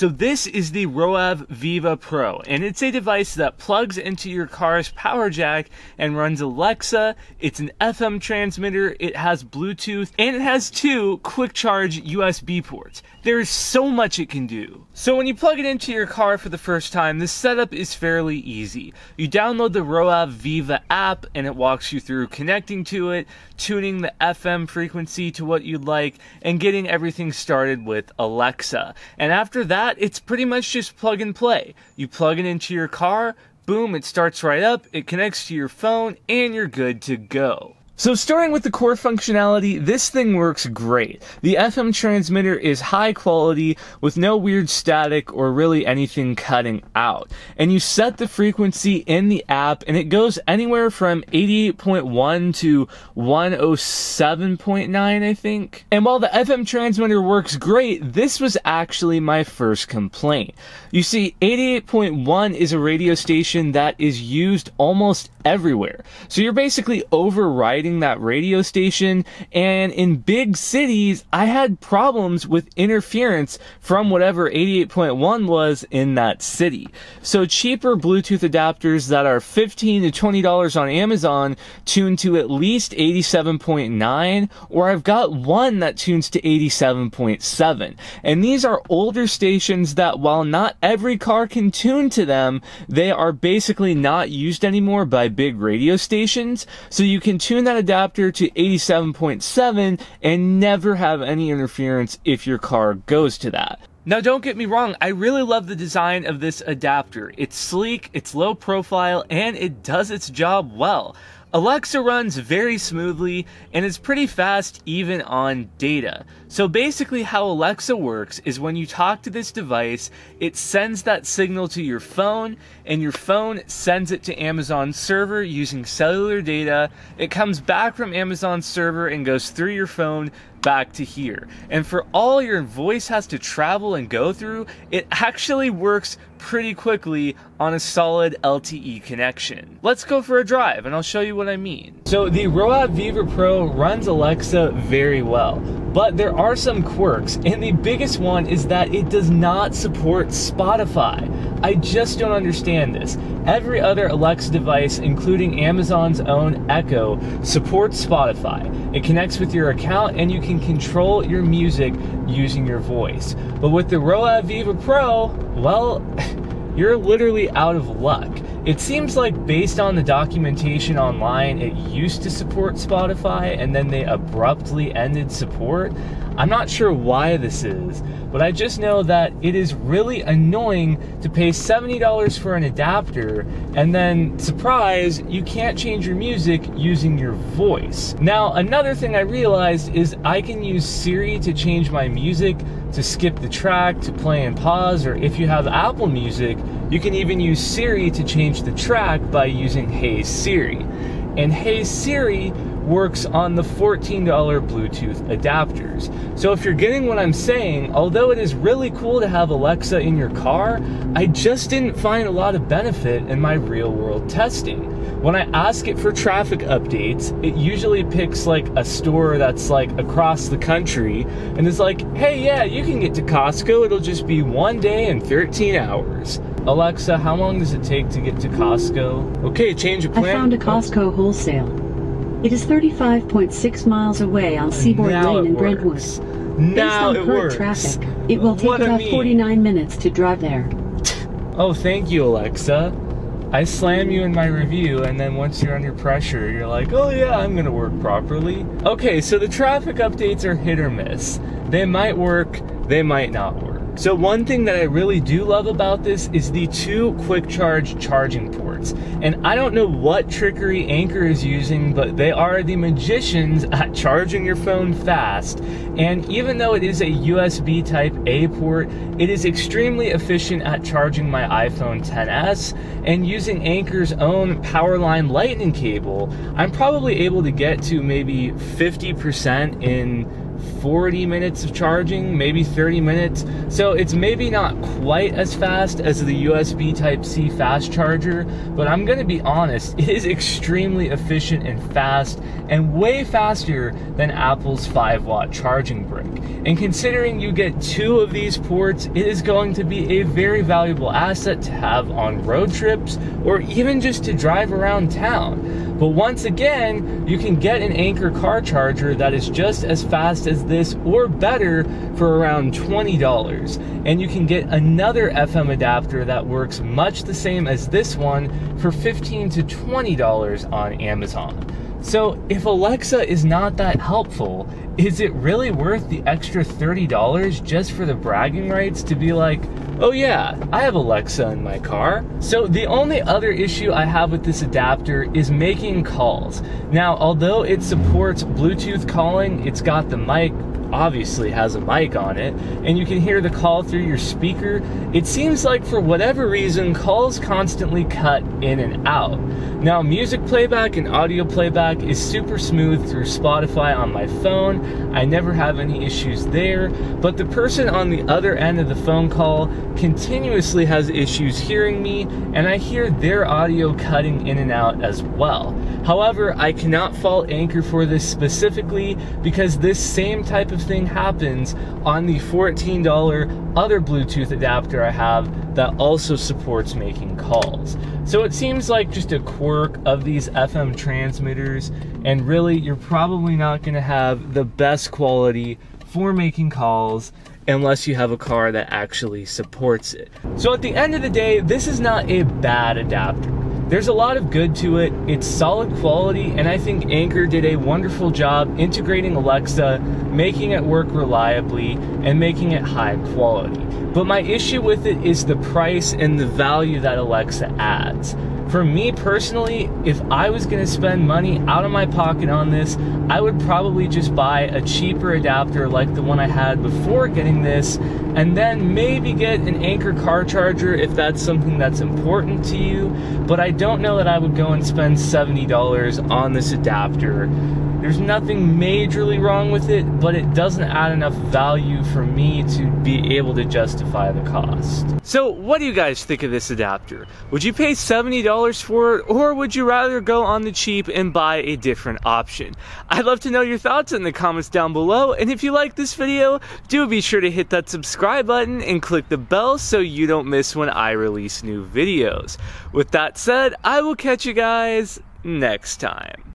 So this is the Roav Viva Pro, and it's a device that plugs into your car's power jack and runs Alexa. It's an FM transmitter, it has Bluetooth, and it has two quick charge USB ports. There's so much it can do. So when you plug it into your car for the first time, the setup is fairly easy. You download the Roav Viva app and it walks you through connecting to it, tuning the FM frequency to what you'd like, and getting everything started with Alexa. And after that, it's pretty much just plug and play. You plug it into your car, boom, it starts right up, it connects to your phone, and you're good to go. So starting with the core functionality, this thing works great. The FM transmitter is high quality with no weird static or really anything cutting out. And you set the frequency in the app and it goes anywhere from 88.1 to 107.9, I think. And while the FM transmitter works great, this was actually my first complaint. You see, 88.1 is a radio station that is used almost everywhere. So you're basically overriding that radio station, and in big cities I had problems with interference from whatever 88.1 was in that city. So cheaper Bluetooth adapters that are $15 to $20 on Amazon tune to at least 87.9, or I've got one that tunes to 87.7, and these are older stations that, while not every car can tune to them, they are basically not used anymore by big radio stations, so you can tune that adapter to 87.7 and never have any interference if your car goes to that. Now don't get me wrong, I really love the design of this adapter. It's sleek, it's low profile, and it does its job well. Alexa runs very smoothly and is pretty fast even on data. So basically how Alexa works is when you talk to this device, it sends that signal to your phone and your phone sends it to Amazon's server using cellular data. It comes back from Amazon's server and goes through your phone back to here. And for all your voice has to travel and go through, it actually works pretty quickly on a solid LTE connection. Let's go for a drive and I'll show you what I mean. So the Roav Viva Pro runs Alexa very well, but there are some quirks, and the biggest one is that it does not support Spotify. I just don't understand this. Every other Alexa device, including Amazon's own Echo, supports Spotify. It connects with your account and you can control your music using your voice. But with the Roav Viva Pro, well, you're literally out of luck. It seems like, based on the documentation online, it used to support Spotify and then they abruptly ended support. I'm not sure why this is, but I just know that it is really annoying to pay $70 for an adapter and then, surprise, you can't change your music using your voice. Now, another thing I realized is I can use Siri to change my music, to skip the track, to play and pause, or if you have Apple Music, you can even use Siri to change the track by using Hey Siri. And Hey Siri works on the $14 Bluetooth adapters. So if you're getting what I'm saying, although it is really cool to have Alexa in your car, I just didn't find a lot of benefit in my real-world testing. When I ask it for traffic updates, it usually picks like a store that's like across the country and is like, hey, yeah, you can get to Costco, it'll just be one day and 13 hours. Alexa, how long does it take to get to Costco? Okay, change of plan. I found a Costco wholesale. It is 35.6 miles away on Seaboard Lane in Brentwood. Now it works. Based on current traffic, it will take about 49 minutes to drive there. Oh, thank you, Alexa. I slam you in my review, and then once you're under pressure, you're like, oh yeah, I'm gonna work properly. Okay, so the traffic updates are hit or miss. They might work, they might not work. So one thing that I really do love about this is the two quick charge charging ports. And I don't know what trickery Anker is using, but they are the magicians at charging your phone fast. And even though it is a USB type A port, it is extremely efficient at charging my iPhone XS. And using Anker's own Powerline Lightning cable, I'm probably able to get to maybe 50% in 40 minutes of charging, maybe 30 minutes. So it's maybe not quite as fast as the USB Type-C fast charger, but I'm gonna be honest, it is extremely efficient and fast, and way faster than Apple's 5-watt charging brick. And considering you get 2 of these ports, it is going to be a very valuable asset to have on road trips, or even just to drive around town. But once again, you can get an Anker car charger that is just as fast as this or better for around $20. And you can get another FM adapter that works much the same as this one for $15 to $20 on Amazon. So if Alexa is not that helpful, is it really worth the extra $30 just for the bragging rights to be like, oh yeah, I have Alexa in my car? So the only other issue I have with this adapter is making calls. Now, although it supports Bluetooth calling, it's got the mic, obviously has a mic on it, and you can hear the call through your speaker, it seems like for whatever reason, calls constantly cut in and out. Now, music playback and audio playback is super smooth through Spotify on my phone. I never have any issues there, but the person on the other end of the phone call continuously has issues hearing me, and I hear their audio cutting in and out as well. However, I cannot fault Anker for this specifically, because this same type of thing happens on the $14 other Bluetooth adapter I have that also supports making calls. So it seems like just a quirk of these FM transmitters, and really you're probably not going to have the best quality for making calls unless you have a car that actually supports it. So at the end of the day, this is not a bad adapter. There's a lot of good to it, it's solid quality, and I think Anker did a wonderful job integrating Alexa, making it work reliably, and making it high quality. But my issue with it is the price and the value that Alexa adds. For me personally, if I was gonna spend money out of my pocket on this, I would probably just buy a cheaper adapter like the one I had before getting this, and then maybe get an Anker car charger if that's something that's important to you, but I don't know that I would go and spend $70 on this adapter. There's nothing majorly wrong with it, but it doesn't add enough value for me to be able to justify the cost. So what do you guys think of this adapter? Would you pay $70 for it, or would you rather go on the cheap and buy a different option? I'd love to know your thoughts in the comments down below, and if you like this video, do be sure to hit that subscribe button and click the bell so you don't miss when I release new videos. With that said, I will catch you guys next time.